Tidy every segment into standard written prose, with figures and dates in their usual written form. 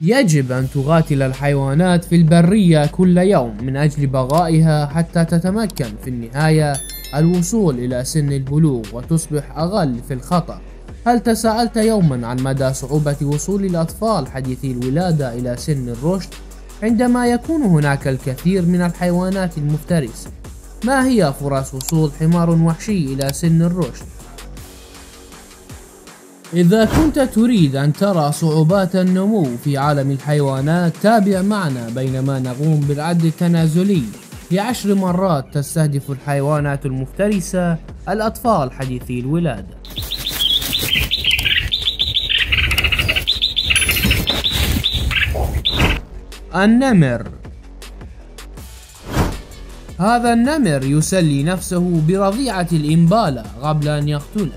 يجب أن تقاتل الحيوانات في البرية كل يوم من أجل بقائها حتى تتمكن في النهاية الوصول إلى سن البلوغ وتصبح أقل في الخطر. هل تساءلت يوما عن مدى صعوبة وصول الأطفال حديثي الولادة إلى سن الرشد عندما يكون هناك الكثير من الحيوانات المفترسة؟ ما هي فرص وصول حمار وحشي إلى سن الرشد؟ إذا كنت تريد أن ترى صعوبات النمو في عالم الحيوانات تابع معنا بينما نقوم بالعد التنازلي ل10 مرات تستهدف الحيوانات المفترسة الأطفال حديثي الولادة. النمر. هذا النمر يسلي نفسه برضيعة الإمبالة قبل أن يقتله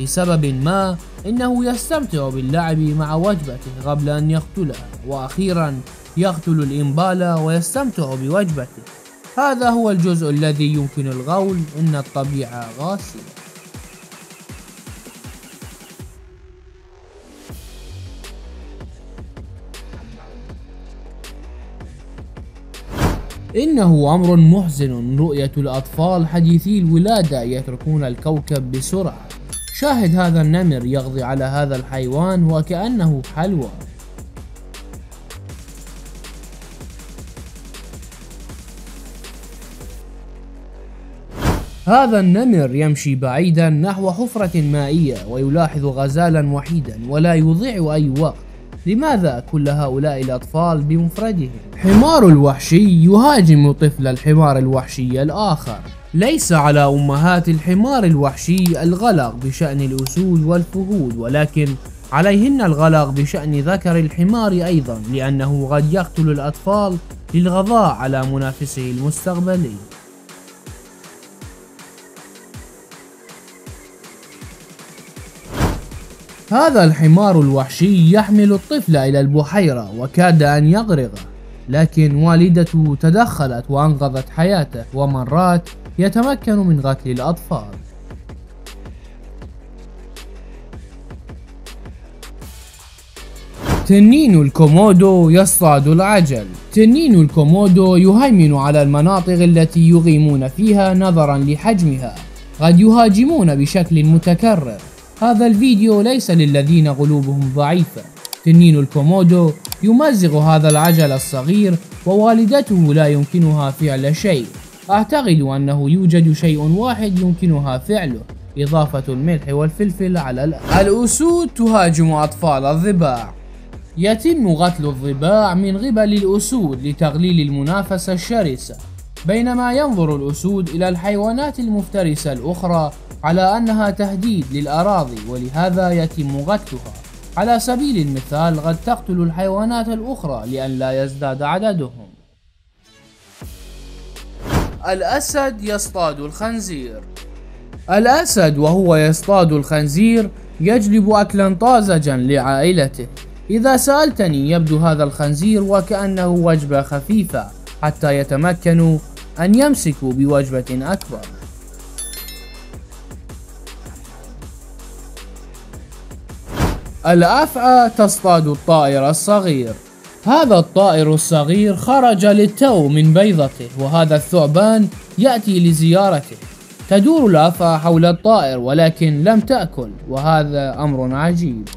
لسبب ما. إنه يستمتع باللعب مع وجبته قبل أن يقتلها، وأخيرا يقتل الإمبالة ويستمتع بوجبته. هذا هو الجزء الذي يمكن القول إن الطبيعة قاسية. إنه أمر محزن رؤية الأطفال حديثي الولادة يتركون الكوكب بسرعة. شاهد هذا النمر يقضي على هذا الحيوان وكأنه حلوى. هذا النمر يمشي بعيدا نحو حفرة مائية ويلاحظ غزالا وحيدا ولا يضيع أي وقت. لماذا كل هؤلاء الأطفال بمفردهم؟ حمار الوحشي يهاجم طفل الحمار الوحشي الآخر. ليس على أمهات الحمار الوحشي الغلق بشأن الأسود والفهود، ولكن عليهن الغلق بشأن ذكر الحمار أيضا، لأنه قد يقتل الأطفال للغضاء على منافسه المستقبلي. هذا الحمار الوحشي يحمل الطفل إلى البحيرة وكاد أن يغرقه، لكن والدته تدخلت وأنقذت حياته، ومرات يتمكن من قتل الأطفال. تنين الكومودو يصطاد العجل. تنين الكومودو يهيمن على المناطق التي يقيمون فيها نظرا لحجمها، قد يهاجمون بشكل متكرر. هذا الفيديو ليس للذين قلوبهم ضعيفة. تنين الكومودو يمزق هذا العجل الصغير ووالدته لا يمكنها فعل شيء. أعتقد أنه يوجد شيء واحد يمكنها فعله، إضافة الملح والفلفل على الأكل. الأسود تهاجم أطفال الضباع. يتم قتل الضباع من قبل الأسود لتقليل المنافسة الشرسة، بينما ينظر الأسود إلى الحيوانات المفترسة الأخرى على أنها تهديد للأراضي، ولهذا يتم قتلها. على سبيل المثال قد تقتل الحيوانات الأخرى لئلا يزداد عددهم. الأسد يصطاد الخنزير. الأسد وهو يصطاد الخنزير يجلب أكلا طازجا لعائلته. إذا سألتني يبدو هذا الخنزير وكأنه وجبة خفيفة حتى يتمكنوا أن يمسكوا بوجبة أكبر. الأفعى تصطاد الطائر الصغير. هذا الطائر الصغير خرج للتو من بيضته، وهذا الثعبان يأتي لزيارته. تدور الأفعى حول الطائر ولكن لم تأكل، وهذا أمر عجيب.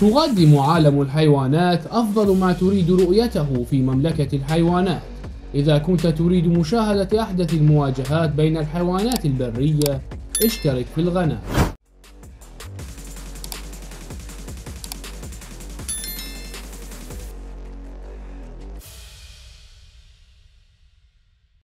تقدم عالم الحيوانات أفضل ما تريد رؤيته في مملكة الحيوانات. إذا كنت تريد مشاهدة أحدث المواجهات بين الحيوانات البرية اشترك في القناة.